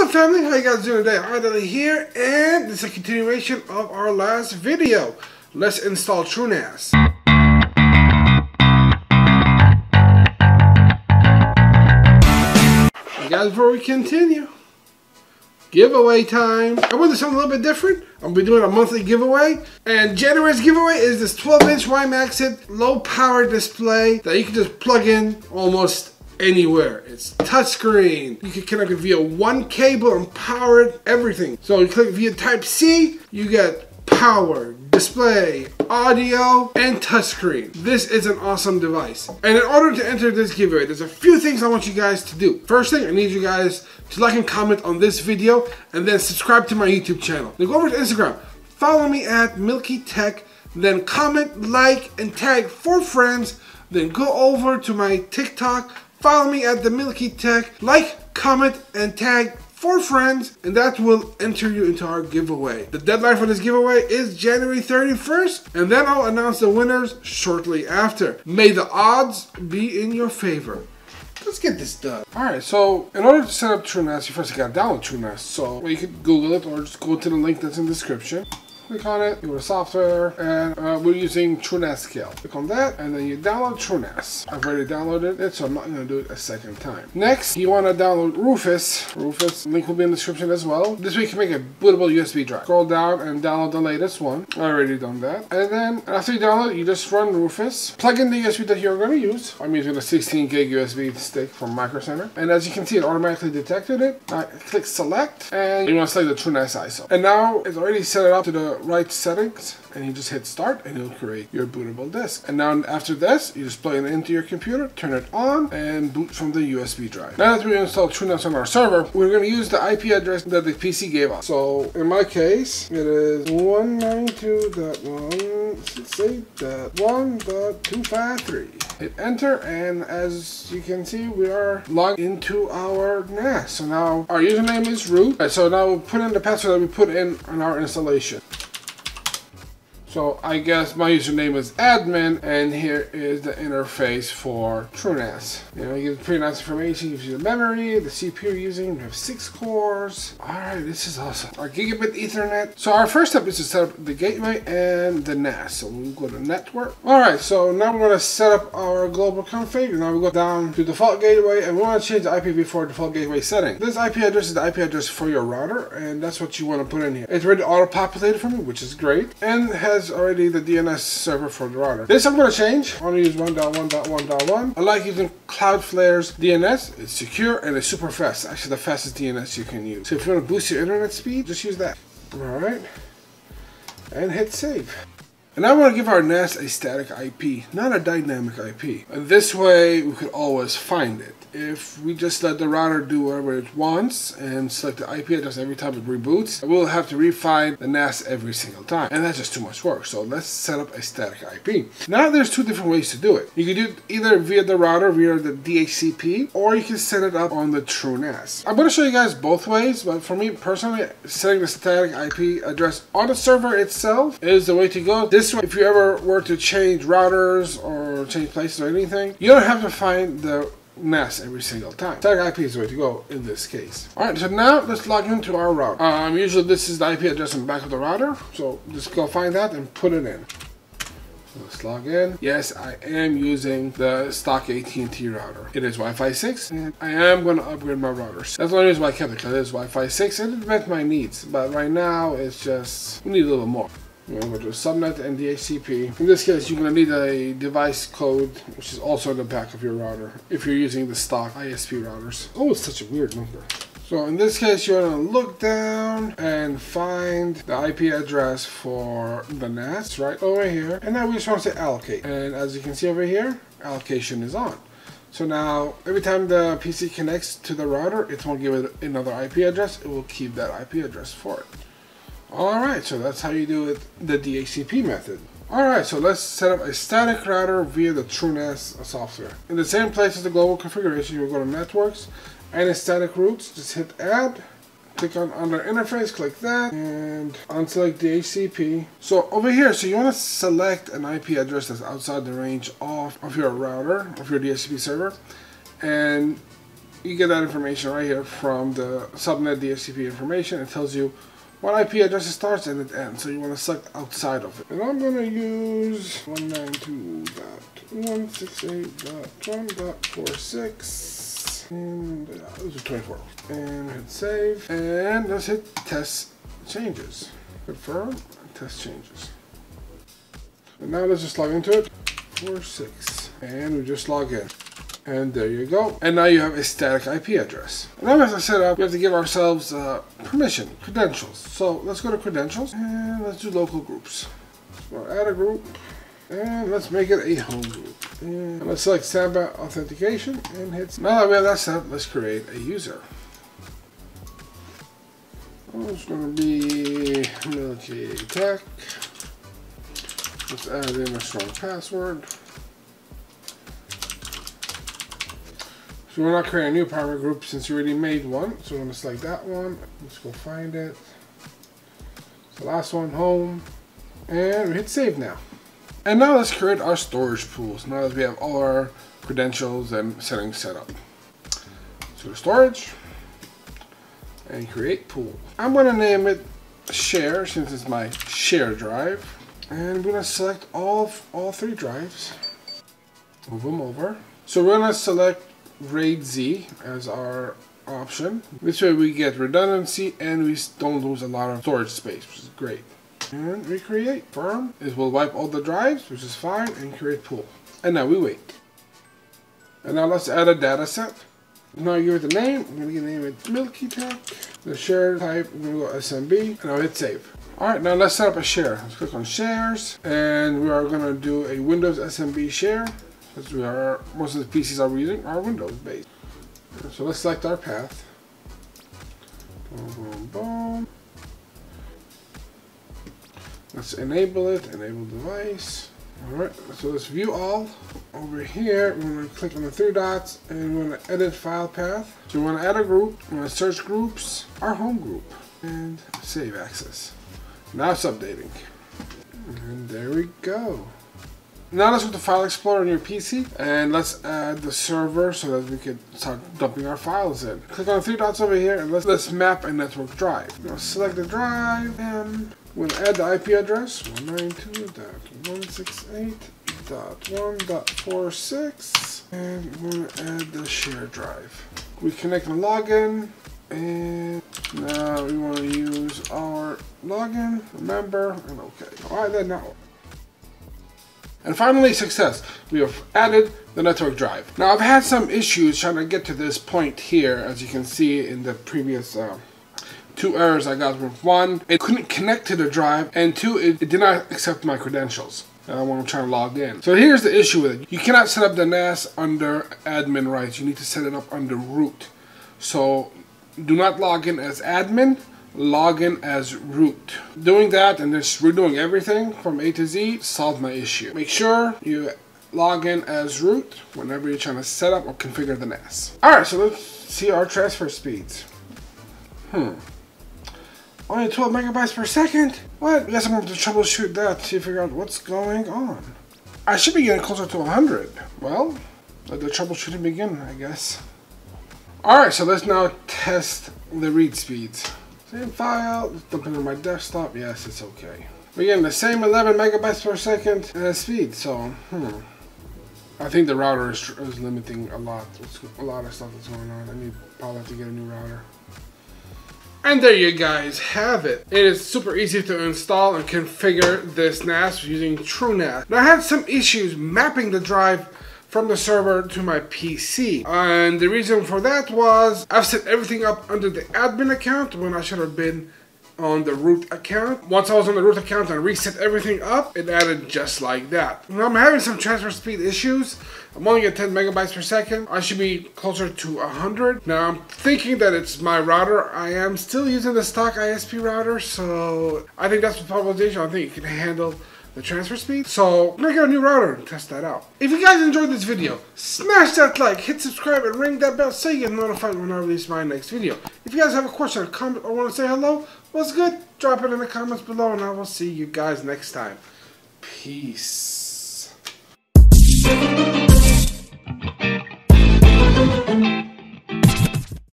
What's up, family? How you guys doing today? I'm Dudley here, and this is a continuation of our last video. Let's install TrueNAS. And guys, before we continue, giveaway time. I want to do something a little bit different. I'm going to be doing a monthly giveaway. And January's giveaway is this 12-inch YMAXIT low power display that you can just plug in almost anywhere. It's touchscreen. You can connect it via one cable and power everything. So you click via Type-C, you get power, display, audio, and touchscreen. This is an awesome device. And in order to enter this giveaway, there's a few things I want you guys to do. First thing, I need you guys to like and comment on this video, and then subscribe to my YouTube channel. Then go over to Instagram. Follow me at Milky Tech. Then comment, like, and tag 4 friends. Then go over to my TikTok. Follow me at the Milky Tech, like, comment, and tag 4 friends, and that will enter you into our giveaway. The deadline for this giveaway is January 31st, and then I'll announce the winners shortly after. May the odds be in your favor. Let's get this done. Alright, so in order to set up TrueNAS, you first gotta download TrueNAS. So you can Google it or just go to the link that's in the description. Click on it, go to software, and we're using TrueNAS SCALE. Click on that, and then you download TrueNAS. I've already downloaded it, so I'm not going to do it a second time. Next, you want to download Rufus. Rufus link will be in the description as well. This way you can make a bootable USB drive. Scroll down and download the latest one. I already done that. And then after you download, you just run Rufus. Plug in the USB that you're going to use. I'm using a 16 gig USB stick from Micro Center. And as you can see, it automatically detected it. I click select, and you want to select the TrueNAS ISO. And now it's already set it up to the right settings, and you just hit start, and it'll create your bootable disk. And now after this, you just plug it into your computer, turn it on, and boot from the USB drive. Now that we installed TrueNAS on our server, we're going to use the IP address that the PC gave us. So in my case, it is 192.168.1.253. Hit enter, and as you can see, we are logged into our NAS. So now our username is root. Right, so now we'll put in the password that we put in on our installation. So I guess my username is admin, and here is the interface for TrueNAS. You know, you get pretty nice information, gives you the memory, the CPU you're using, we have 6 cores. Alright, this is awesome. Our gigabit ethernet. So our first step is to set up the gateway and the NAS. So we'll go to network. Alright, so now we're gonna set up our global config. Now we go down to default gateway, and we wanna change the IPv4 default gateway setting. This IP address is the IP address for your router, and that's what you wanna put in here. It's already auto-populated for me, which is great, and has already the DNS server for the router. This I'm going to change. I'm going to use 1.1.1.1. I like using Cloudflare's DNS. It's secure and it's super fast. Actually, the fastest DNS you can use. So if you want to boost your internet speed, just use that. Alright. And hit save. And I want to give our NAS a static IP, not a dynamic IP. And this way, we could always find it. If we just let the router do whatever it wants and select the IP address every time it reboots, we'll have to refine the NAS every single time. And that's just too much work. So let's set up a static IP. Now there's 2 different ways to do it. You can do it either via the router, via the DHCP, or you can set it up on the TrueNAS. I'm going to show you guys both ways, but for me personally, setting the static IP address on the server itself is the way to go. This way, if you ever were to change routers or change places or anything, you don't have to find the NAS every single time. Static IP is the way to go in this case. Alright, so now let's log into our router. Usually this is the IP address in the back of the router, so just go find that and put it in. Let's log in. Yes, I am using the stock AT&T router. It is Wi-Fi 6, and I am going to upgrade my routers. That's the only reason why I kept it, because it is Wi-Fi 6 and it met my needs. But right now, it's just, we need a little more. We're going to go to subnet and DHCP. In this case, you're going to need a device code, which is also in the back of your router, if you're using the stock ISP routers. Oh, it's such a weird number. So in this case, you want to look down and find the IP address for the NAS right over here. And now we just want to say allocate. And as you can see over here, allocation is on. So now, every time the PC connects to the router, it won't give it another IP address. It will keep that IP address for it. Alright, so that's how you do it, the DHCP method. Alright, so let's set up a static router via the TrueNAS software. In the same place as the global configuration, you'll go to networks and static routes. Just hit add, click on under interface, click that, and unselect DHCP. So over here, so you want to select an IP address that's outside the range of your router, of your DHCP server, and you get that information right here from the subnet DHCP information. It tells you what IP address it starts and it ends, so you want to select outside of it. And I'm going to use 192.168.1.46 and those are 24. And hit save and let's hit test changes. Confirm test changes. And now let's just log into it. 46 and we just log in. And there you go. And now you have a static IP address. And now we have to set up, we have to give ourselves permission, credentials. So let's go to credentials and let's do local groups. So add a group and let's make it a home group. And let's select standby authentication and hit. Now that we have that set up, let's create a user. It's going to be Milky Tech. Let's add in a strong password. So we're not creating a new private group since you already made one. So we're going to select that one. Let's go find it. So last one, home. And we hit save now. And now let's create our storage pools. Now that we have all our credentials and settings set up. So storage and create pool. I'm going to name it share since it's my share drive. And we're going to select all three drives. Move them over. So we're going to select RAID-Z as our option. This way we get redundancy and we don't lose a lot of storage space, which is great. And we create firm. It will wipe all the drives, which is fine, and create pool. And now we wait. And now let's add a data set. Now I give it a name. I'm going to name it Milky Tech. The share type, we're going to go SMB. And I'll hit save. Alright, now let's set up a share. Let's click on shares. And we are going to do a Windows SMB share. We are, most of the PCs are using are Windows based. So let's select our path. Boom, boom, boom. Let's enable it, enable device. Alright, so let's view all. Over here, we're going to click on the three dots and we're going to edit file path. So we want to add a group, we're going to search groups, our home group, and save access. Now it's updating. And there we go. Now let's go to File Explorer on your PC and let's add the server so that we can start dumping our files in. Click on the three dots over here and let's map a network drive. Now select the drive and we'll add the IP address 192.168.1.46 and we'll add the share drive. We connect and login and now we want to use our login, remember, and okay. Alright then now. And finally, success. We have added the network drive. Now, I've had some issues trying to get to this point here, as you can see in the previous two errors I got. One, it couldn't connect to the drive, and two, it did not accept my credentials when I'm trying to log in. So here's the issue with it. You cannot set up the NAS under admin rights. You need to set it up under root. So do not log in as admin. Login as root. Doing that and just redoing everything from A to Z solved my issue. Make sure you log in as root whenever you're trying to set up or configure the NAS. Alright, so let's see our transfer speeds. Only 12 megabytes per second? What? I guess I'm going to troubleshoot that to figure out what's going on. I should be getting closer to 100. Well, let the troubleshooting begin, I guess. Alright, so let's now test the read speeds. Same file, dump it on my desktop, yes, it's okay. We're getting the same 11 megabytes per second speed, so, I think the router is limiting a lot of stuff that's going on. I need probably have to get a new router. And there you guys have it. It is super easy to install and configure this NAS using TrueNAS. Now I had some issues mapping the drive from the server to my PC. And the reason for that was I've set everything up under the admin account when I should have been on the root account. Once I was on the root account and reset everything up, it added just like that. Now I'm having some transfer speed issues. I'm only at 10 megabytes per second. I should be closer to 100. Now I'm thinking that it's my router. I am still using the stock ISP router, so I think that's the probability. I think it can handle the transfer speed. So I'm gonna get a new router and test that out. If you guys enjoyed this video, smash that like, hit subscribe, and ring that bell so you get notified when I release my next video. If you guys have a question, a comment, or want to say hello, what's good? Drop it in the comments below, and I will see you guys next time. Peace.